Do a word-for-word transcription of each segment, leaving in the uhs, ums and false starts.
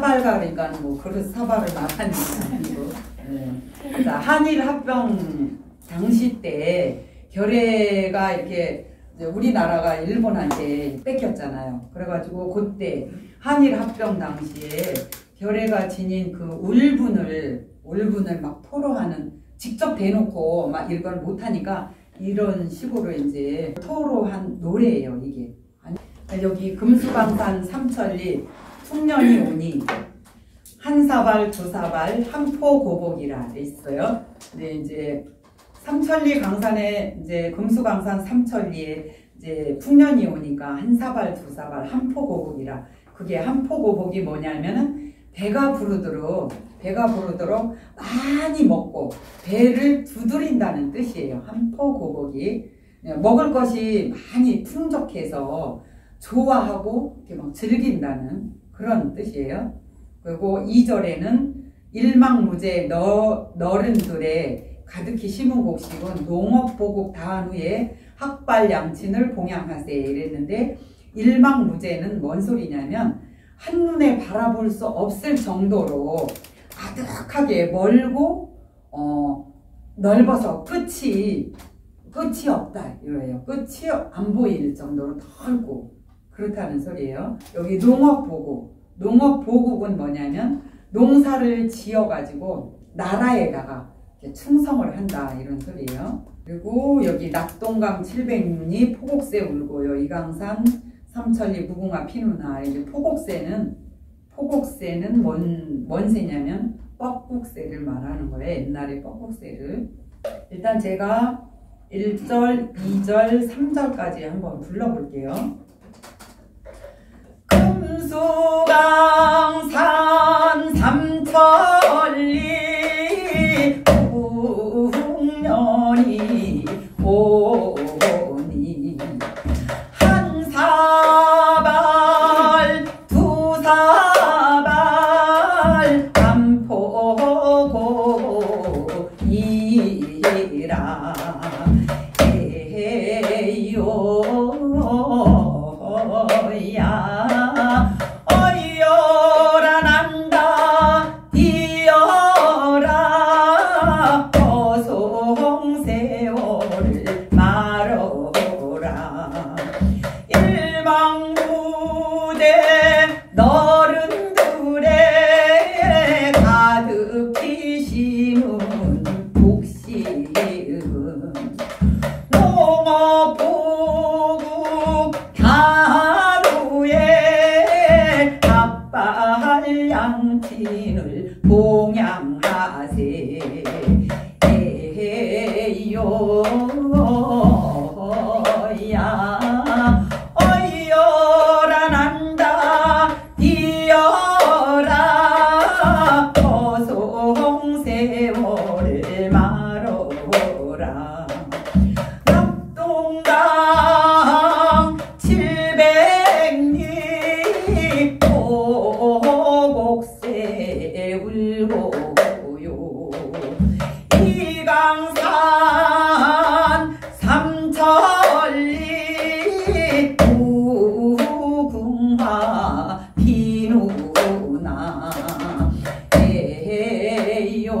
사발가 그러니까 뭐 그릇 사발을 말하는 게 아니고. 네. 한일 합병 당시 때 결해가 이렇게 우리나라가 일본한테 뺏겼잖아요. 그래가지고 그때 한일 합병 당시에 결해가 지닌 그 울분을 울분을 막 토로하는, 직접 대놓고 막 이걸 못하니까 이런 식으로 이제 토로한 노래예요 이게. 여기 금수강산 삼천리 풍년이 오니 한 사발 두 사발 한포 고복이라 돼 있어요. 근데 이제 삼천리 강산에 이제 금수강산 삼천리에 이제 풍년이 오니까 한 사발 두 사발 한포 고복이라. 그게 한포 고복이 뭐냐면은 배가 부르도록 배가 부르도록 많이 먹고 배를 두드린다는 뜻이에요. 한포 고복이 먹을 것이 많이 풍족해서 좋아하고 이렇게 막 즐긴다는 그런 뜻이에요. 그리고 이 절에는 일망무제 너, 너른들에 가득히 심은 곡식은 농업보국 다한 후에 학발양친을 봉양하세 이랬는데, 일망무제는 뭔 소리냐면 한눈에 바라볼 수 없을 정도로 가득하게 멀고 어, 넓어서 끝이 끝이 없다 이거예요. 끝이 안 보일 정도로 넓고 그렇다는 소리예요. 여기 농업보국, 농업보국은 뭐냐면 농사를 지어가지고 나라에다가 충성을 한다 이런 소리예요. 그리고 여기 낙동강 칠백리 포곡새 울고요. 이강산 삼천리 무궁화 피누나. 이제 포곡새는 포곡새는 뭔, 뭔 새냐면 뻐국새를 말하는 거예요. 옛날에 뻐국새를. 일단 제가 일 절, 이 절, 삼 절까지 한번 불러볼게요. 금수강산 삼천리 풍년이 오니 한 사발 두 사발 한포 고복이라 에요야. 양친을 봉양하세 에요 야 어이어라 난다 뛰어라 허송세월을 말어라. 낙동강 칠백리 곡새 울고요. 이강산 삼천리 무궁화 피누나 에요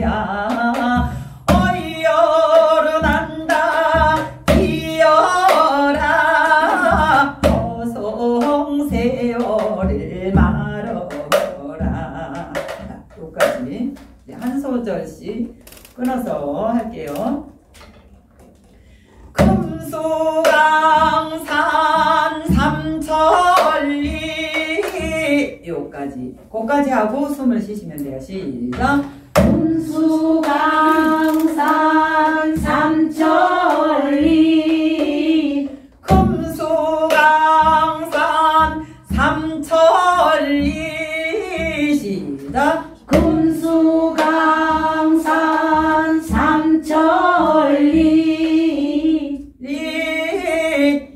야 어이어루 난다 뛰어라 허송세월을 말어라. 여기까지 한 소절씩 끊어서 할게요. 금수강산 삼천리 여기까지 거기까지 하고 숨을 쉬시면 돼요. 시작. 금수강산 삼천리 금수강산 삼천리 시작. 금수강산 삼천리 리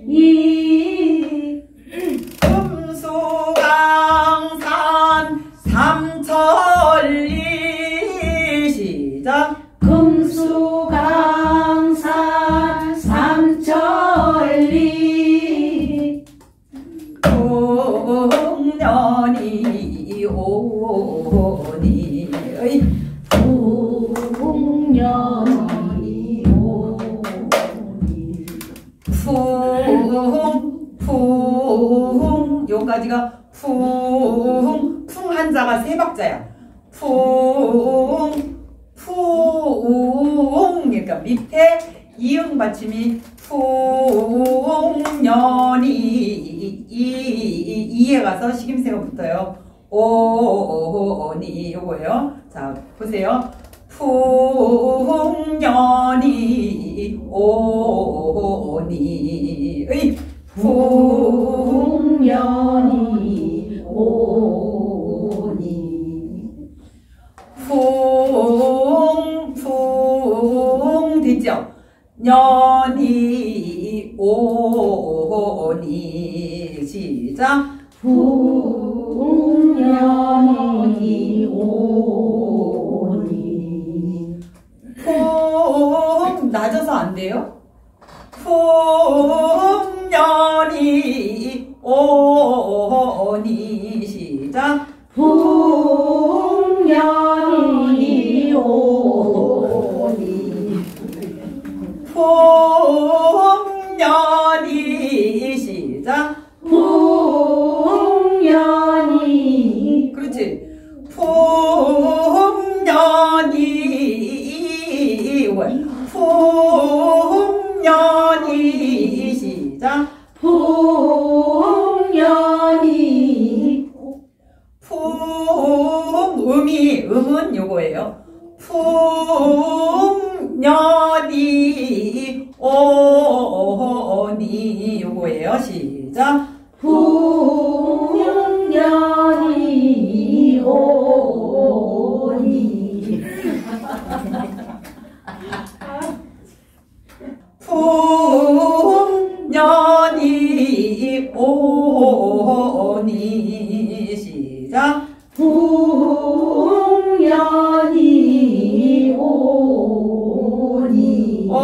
금수강산 삼천리 시작. 금수강산 삼천리 오 오니 오니 풍년이 오니 풍풍 여기까지가 풍 풍 한자가 세 박자야. 풍 풍 그러니까 밑에 이응 받침이 풍년이 이에 가서 식임새가 붙어요. 오니 요거예요. 자 보세요. 풍년이 오니 으이 풍년이 오니 풍풍 됐죠? 년이 오니 시작 풍년이 오니 풍 낮아서 안 돼요? 풍년이 오니 시작 풍년이 오니 풍년이 시작 풍년이 그렇지 풍년이 풍년이 시작 풍년이 풍 음이 음은 요거예요. 풍년이 오니 요거예요. 시작 풍년이 오니 풍년이 오니 시작 풍년이 오니 오니 오니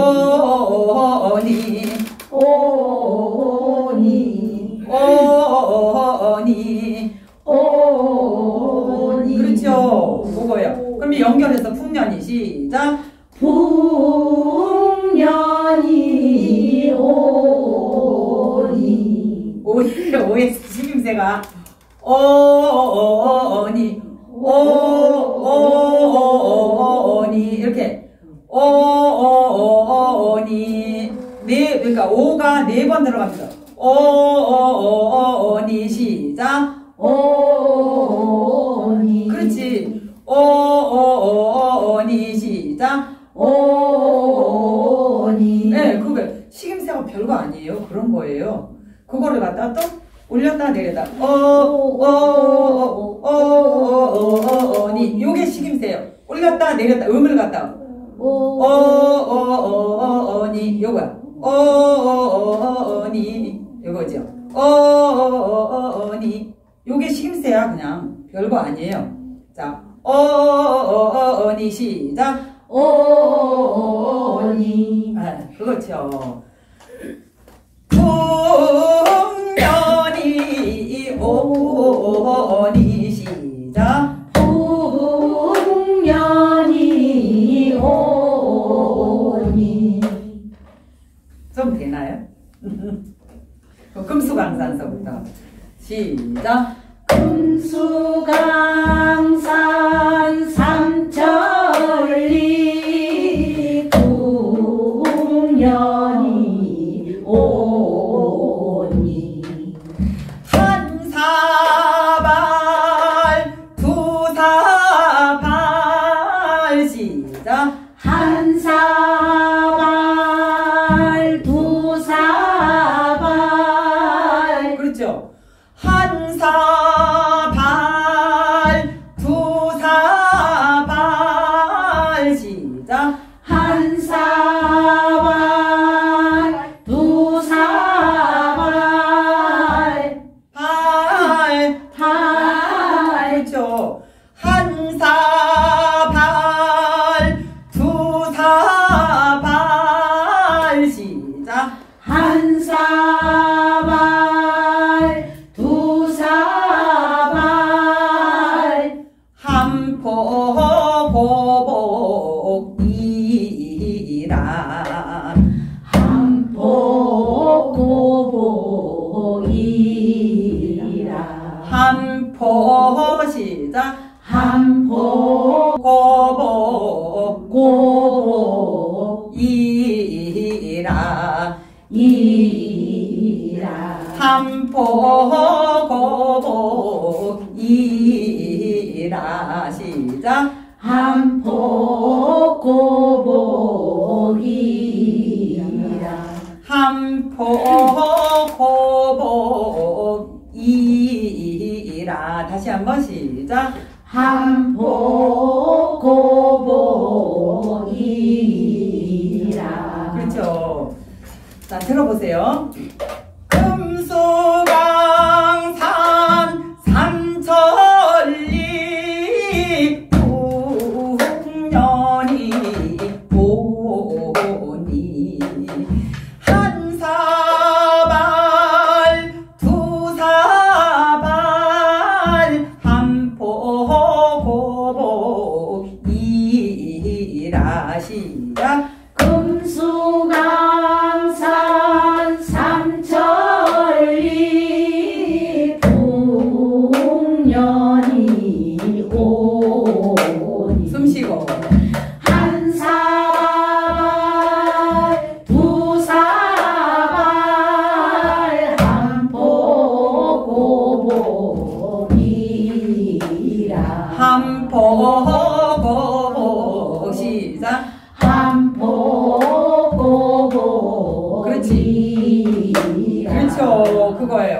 오니 오니 그렇죠. 그거요. 그럼 연결해서 풍년이 시작 풍년이 오니 오니 오에서 식임새가 오니 오니 이렇게 오니 네 그러니까 오가 네 번 들어갑니다. 오니 시작 오니 그렇지 오니 시작 오니 네 그게 식임새가 별거 아니에요. 그런 거예요. 그거를 갖다 또 올렸다 내렸다 오오오오오오니 요게 식임새예요. 올렸다 내렸다 음을 갖다 오오오오오니 요거야 오오오오니 요거죠 오오오오니 요게 식임새야. 그냥 별거 아니에요. 자 오오오오니 시작 오오오오니 그렇죠. 오니 시작 풍년이 오니 좀 되나요? 금수강산서부터 시작 금수강산 삼천리 풍년이 오니 한 사발 두 사발 그렇죠. 한 사발 두 사발 시작 한 사발 두 사발 발 발 그렇죠. 한 사발 한 사발 두 사발 한포 시작. 한포 고보 고보 이라 이라 한포 고보 이라 시작. 한포 고보 이라 한포 고복이라. 다시 한번 시작. 한포 고복이라. 그렇죠. 자, 들어보세요. 금수강산 산천리 풍년이 보니 한산 시작. 금수강산 삼천리 풍년이 오니. 숨쉬고 한 사발 두 사발 한포 고복이라. 한포 한포 고복이라. 그렇죠, 그거예요.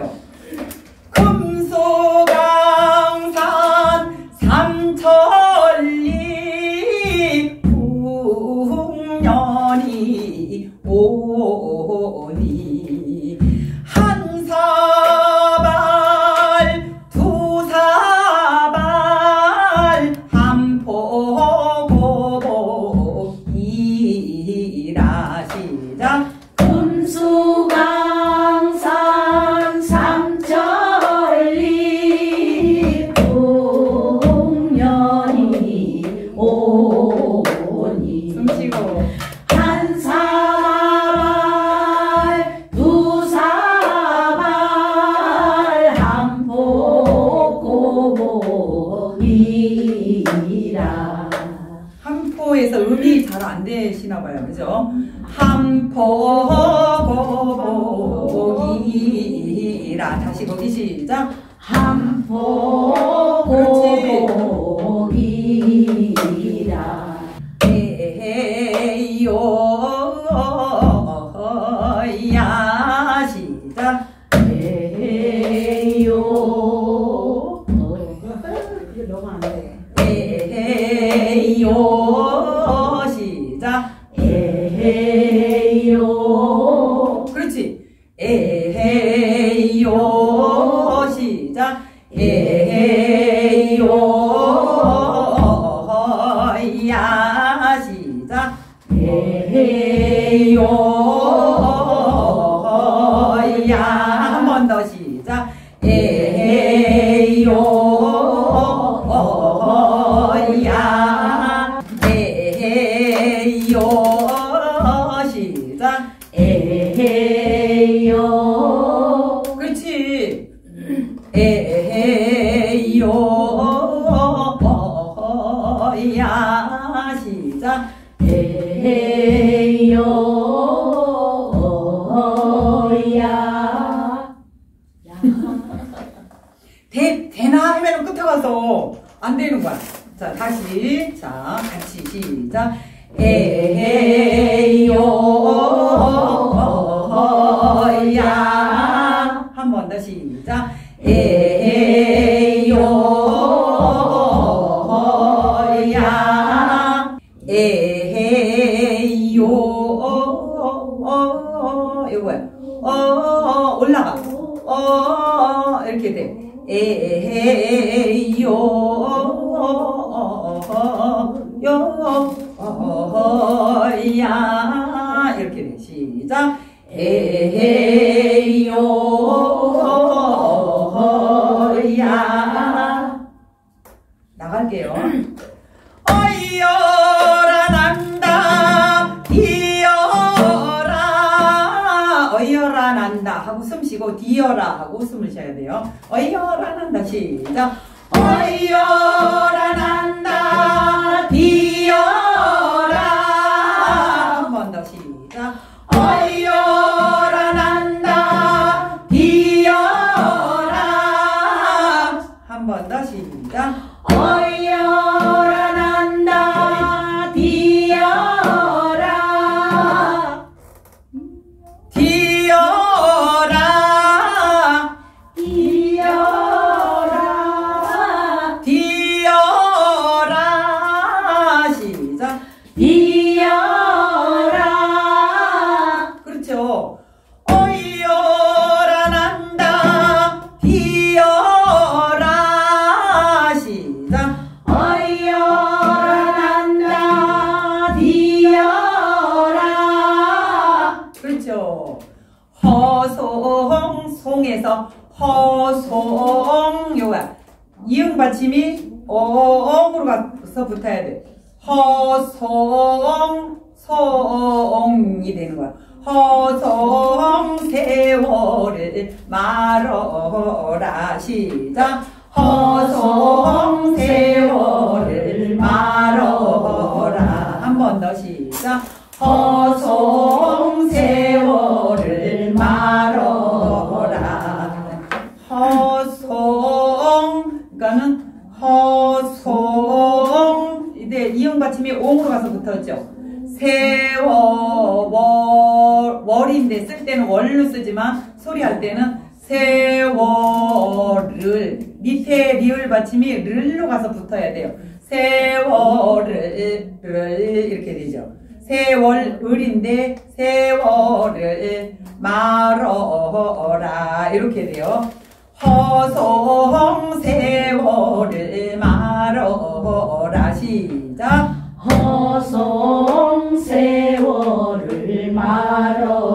금수강산 삼천리 풍년이 오니 한 사발 두 사발 한포 시작. 금수강산 삼천리 풍년이 오니. 숨쉬고 한 사발 두 사발 한포 고복이라. 한포에서 음이 잘 안 되시나 봐요, 그죠? 한포 고복이라. 다시 거기 시작. 한포 고복이라. 에요야 시작. 에요 이게 너무 안 돼. 에요 시작. 에헤이요. 그렇지. 에헤이요. 시작. 에헤이요. 야. 시작. 에헤이요. 야. 한 번 더 시작. 에헤이요. 야. 에헤이요. 에헤이요. 그렇지. 에헤이요. 야. 시작. 에헤이요. 야. 되, 되나 하면 끝에 가서 안 되는 거야. 자, 다시. 자, 같이 시작. 에헤이요 야. 한 번 더 시작. 에헤이요 야. 에헤이요 이거야. 어 올라가. 어 이렇게 돼. 에헤이요 요 야. 이렇게 돼. 시작. 에헤이요 야. 나갈게요. 어이어라 난다 이어라 어이어라 난다 하고 숨 쉬고 디어라 하고 숨을 쉬어야 돼요. 어이어라 난다. 시작. 어이어라 난다 비어라. 한 번 더 시작. 어이어라 난다 비어라. 한 번 더 시작. 어이어라 난다 비어라. 디어라 디어라 디어라. 시작. 디어라. 그렇죠. 어이어라 난다 디어라. 시작. 어이어라 난다 디어라. 그렇죠. 허송 송에서 허송 요가 이응 받침이 옹으로 가서 붙어야 돼. 허송 송이 되는 거야. 허송 세월을 말어라. 시작. 허송 세월을 말어라. 한 번 더 시작. 허송 세월을 말어라. 허송 그러니까는 허송 이제 이응 받침이 옹으로 가서 붙었죠. 세월월인데 쓸 때는 월로 쓰지만 소리할 때는 세월을 밑에 리을 받침이 를로 가서 붙어야 돼요. 세월을 이렇게 되죠. 세월을인데 세월을 말어라 이렇게 돼요. 허송 세월을 말어라. 시작. 허송 세월을 말어라.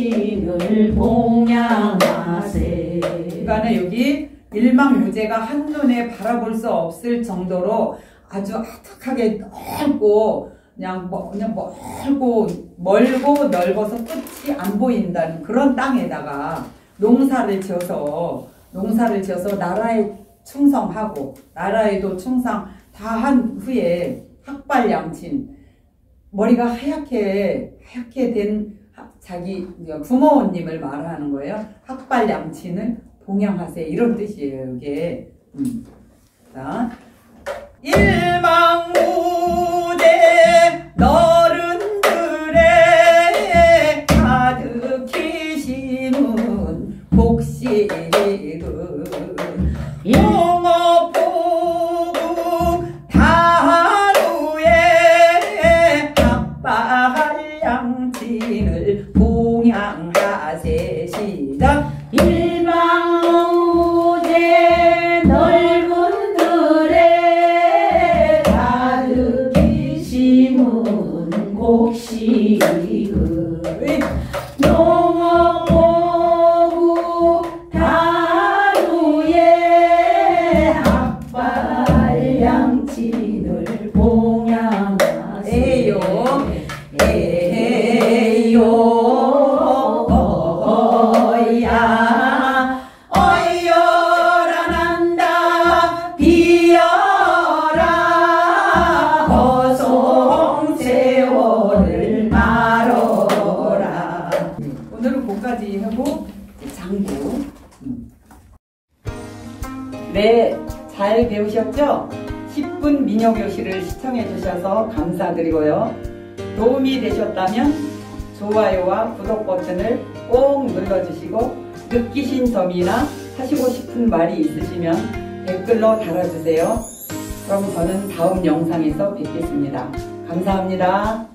학발양친을 봉양하세. 그러니까 여기 일망무제가 한눈에 바라볼 수 없을 정도로 아주 아득하게 넓고 그냥, 뭐, 그냥 멀고 멀고 넓어서 끝이 안 보인다는 그런 땅에다가 농사를 지어서 농사를 지어서 나라에 충성하고 나라에도 충성 다 한 후에 학발양친 머리가 하얗게 하얗게 된 자기 부모님을 말하는 거예요. 학발양친을 봉양하세요. 이런 뜻이에요. 이게 음. 자, 일망무대 너른들의 동양하세 시작. 일방오제 넓은 들에 가득히 심은 곡식을 농어보구 다루에 앞발 양친을 봉양하세요. 하고 장구. 네, 잘 배우셨죠? 십 분 민요교실을 시청해 주셔서 감사드리고요. 도움이 되셨다면 좋아요와 구독 버튼을 꼭 눌러주시고 느끼신 점이나 하시고 싶은 말이 있으시면 댓글로 달아주세요. 그럼 저는 다음 영상에서 뵙겠습니다. 감사합니다.